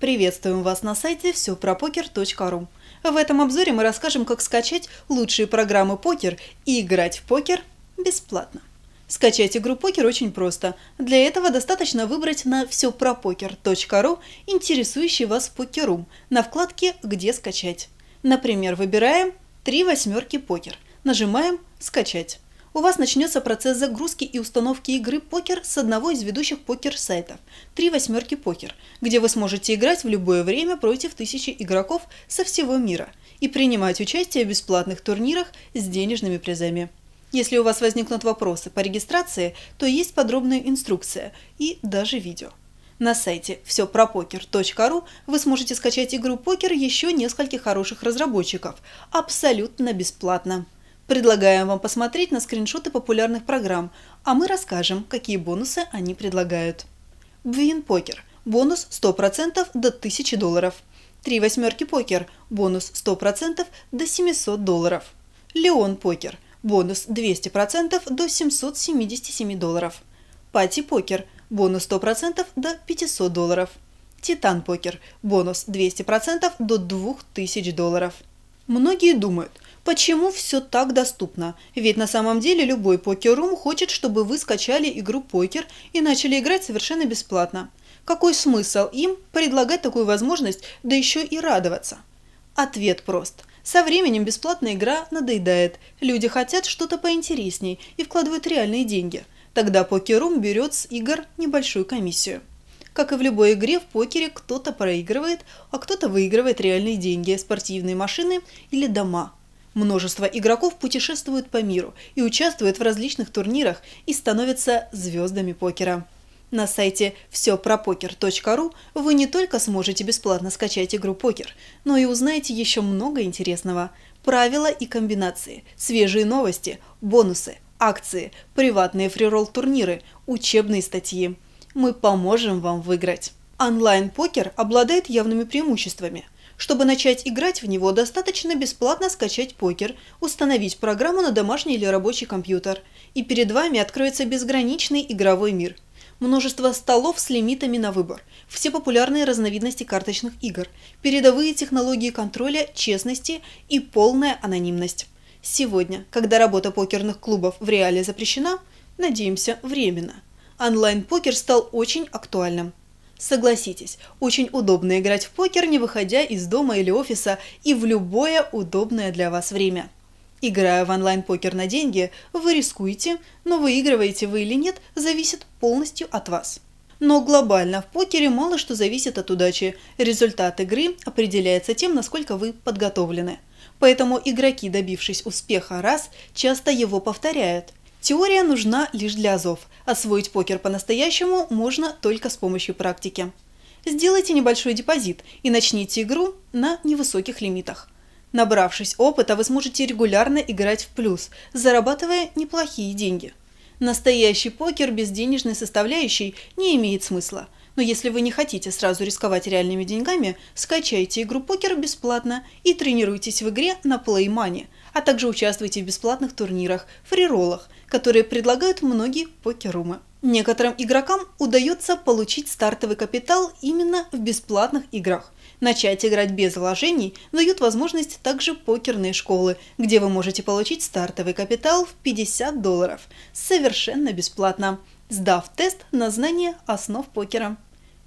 Приветствуем вас на сайте vsepropoker.ru. В этом обзоре мы расскажем, как скачать лучшие программы покер и играть в покер бесплатно. Скачать игру покер очень просто. Для этого достаточно выбрать на vsepropoker.ru интересующий вас покер-рум на вкладке «Где скачать». Например, выбираем «Три восьмерки покер». Нажимаем «Скачать». У вас начнется процесс загрузки и установки игры покер с одного из ведущих покер-сайтов «Три восьмерки покер», где вы сможете играть в любое время против тысячи игроков со всего мира и принимать участие в бесплатных турнирах с денежными призами. Если у вас возникнут вопросы по регистрации, то есть подробная инструкция и даже видео. На сайте vsepropoker.ru вы сможете скачать игру покер еще нескольких хороших разработчиков абсолютно бесплатно. Предлагаем вам посмотреть на скриншоты популярных программ, а мы расскажем, какие бонусы они предлагают. Бвин Покер – бонус 100% до 1000 долларов. Три восьмерки покер – бонус 100% до 700 долларов. Леон Покер – бонус 200% до 777 долларов. Пати Покер – бонус 100% до 500 долларов. Титан Покер – бонус 200% до 2000 долларов. Многие думают, почему все так доступно? Ведь на самом деле любой покер-рум хочет, чтобы вы скачали игру покер и начали играть совершенно бесплатно. Какой смысл им предлагать такую возможность, да еще и радоваться? Ответ прост. Со временем бесплатная игра надоедает, люди хотят что-то поинтересней и вкладывают реальные деньги. Тогда покер-рум берет с игр небольшую комиссию. Как и в любой игре, в покере кто-то проигрывает, а кто-то выигрывает реальные деньги, спортивные машины или дома. Множество игроков путешествуют по миру и участвуют в различных турнирах и становятся звездами покера. На сайте vsepropoker.ru вы не только сможете бесплатно скачать игру покер, но и узнаете еще много интересного. Правила и комбинации, свежие новости, бонусы, акции, приватные фриролл-турниры, учебные статьи. Мы поможем вам выиграть. Онлайн-покер обладает явными преимуществами. Чтобы начать играть в него, достаточно бесплатно скачать покер, установить программу на домашний или рабочий компьютер. И перед вами откроется безграничный игровой мир. Множество столов с лимитами на выбор, все популярные разновидности карточных игр, передовые технологии контроля, честности и полная анонимность. Сегодня, когда работа покерных клубов в реале запрещена, надеемся, временно, онлайн-покер стал очень актуальным. Согласитесь, очень удобно играть в покер, не выходя из дома или офиса и в любое удобное для вас время. Играя в онлайн-покер на деньги, вы рискуете, но выигрываете вы или нет, зависит полностью от вас. Но глобально в покере мало что зависит от удачи. Результат игры определяется тем, насколько вы подготовлены. Поэтому игроки, добившись успеха раз, часто его повторяют. Теория нужна лишь для азов. Освоить покер по-настоящему можно только с помощью практики. Сделайте небольшой депозит и начните игру на невысоких лимитах. Набравшись опыта, вы сможете регулярно играть в плюс, зарабатывая неплохие деньги. Настоящий покер без денежной составляющей не имеет смысла. Но если вы не хотите сразу рисковать реальными деньгами, скачайте игру покер бесплатно и тренируйтесь в игре на Play Money, а также участвуйте в бесплатных турнирах, фрироллах, которые предлагают многие покер-румы. Некоторым игрокам удается получить стартовый капитал именно в бесплатных играх. Начать играть без вложений дают возможность также покерные школы, где вы можете получить стартовый капитал в 50 долларов совершенно бесплатно, сдав тест на знание основ покера.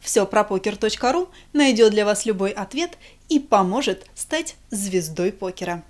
Vsepropoker.ru найдет для вас любой ответ и поможет стать звездой покера.